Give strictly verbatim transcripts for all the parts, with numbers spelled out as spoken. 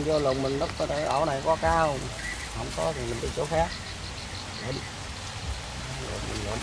mình vô lùng mình đứt coi ổ này có cao không, không có thì mình đi chỗ khác. Để đi. Để mình lượm.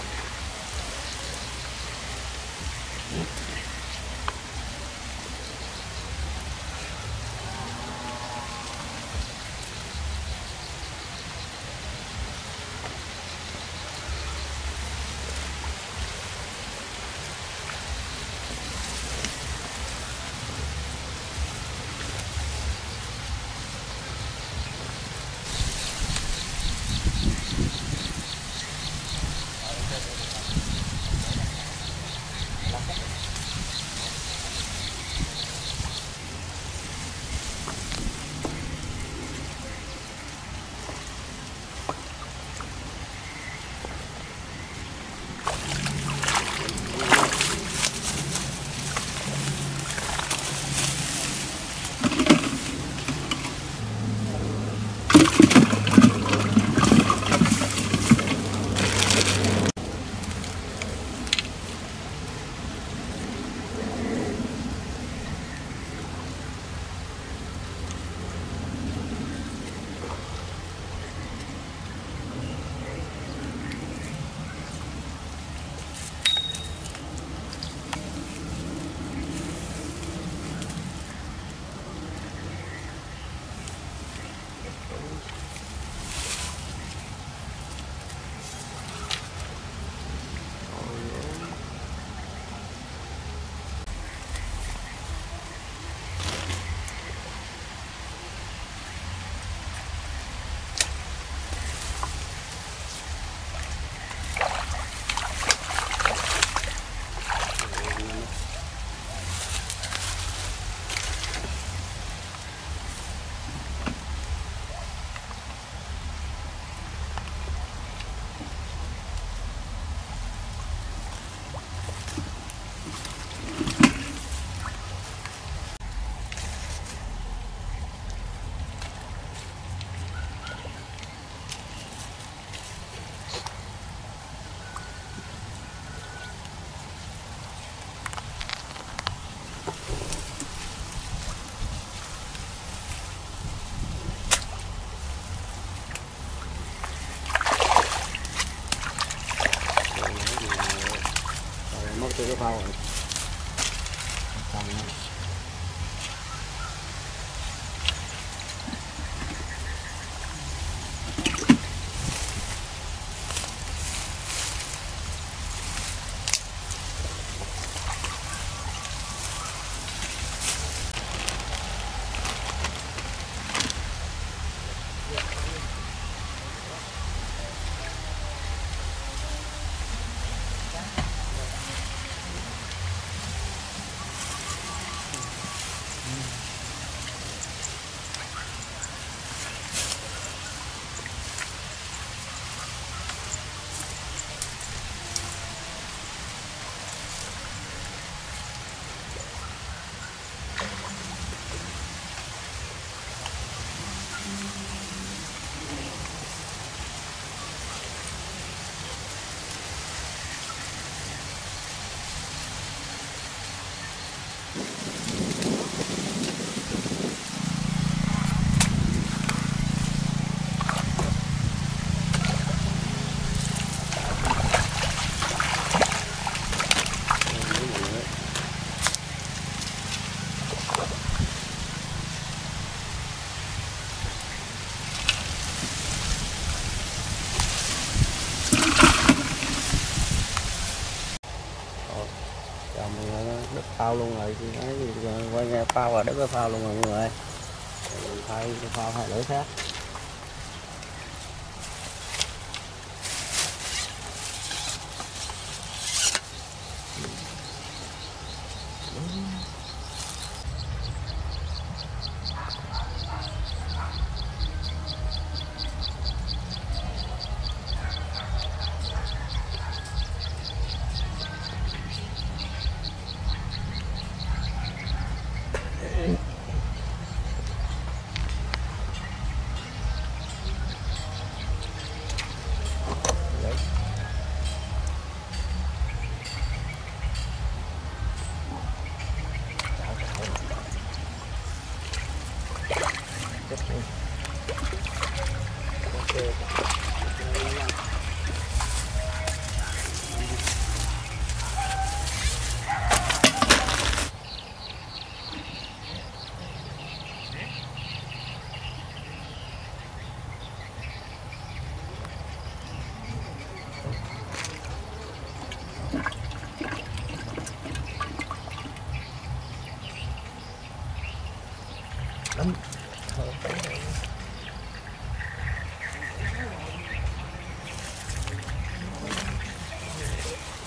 Cái phao rồi. Cầm này. Phao luôn rồi, quay nghe phao rồi, đứt cái phao luôn rồi mọi người. Mình thay cái phao hai lưỡi khác.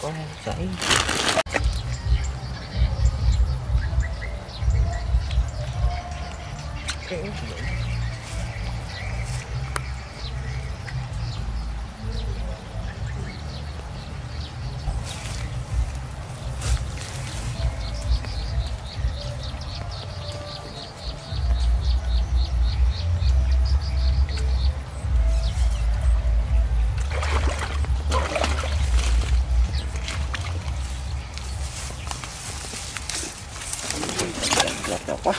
Có sảy kéo quá.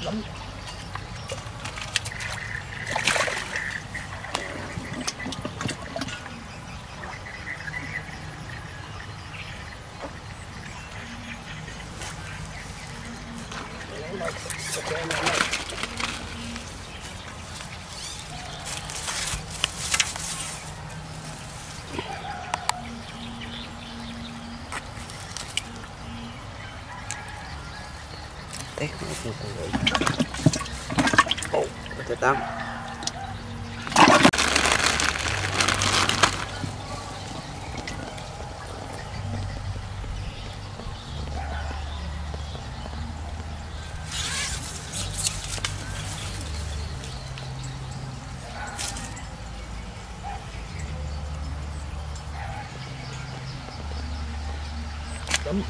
Lắm. Tết nó cũng không được. Tám. Tấm.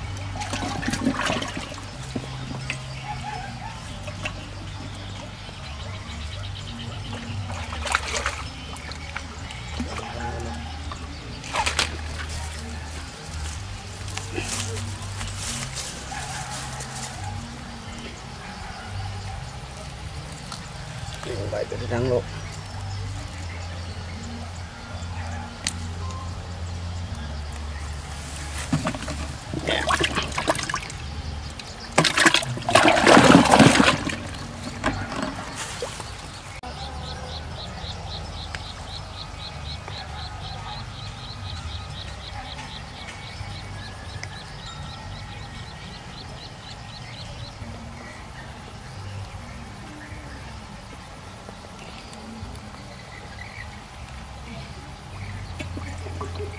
Vậy tôi răng luôn.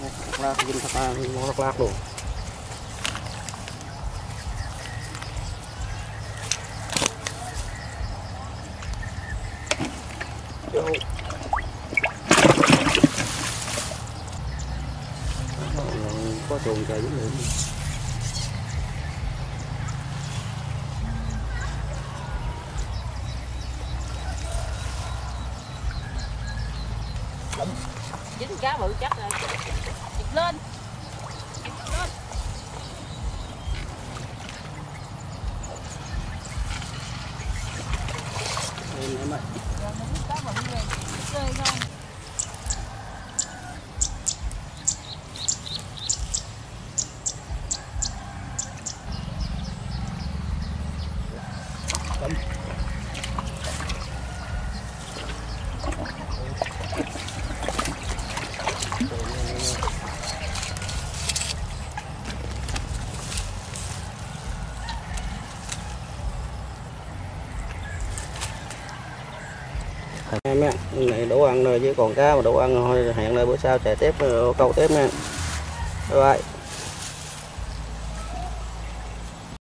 Thật ra vinh thật ra nó rất lát luôn. Có trùng trời giống như dính cá bự chắc rồi. Lên lên lên em ơi. Cá bự này chơi không? Hãy subscribe cho kênh Nghề Đi Câu để không bỏ lỡ những video hấp dẫn. Mẹ này đủ ăn rồi chứ còn cá mà đủ ăn thôi, hẹn lại bữa sau chạy tiếp câu tiếp nha. Bye bye.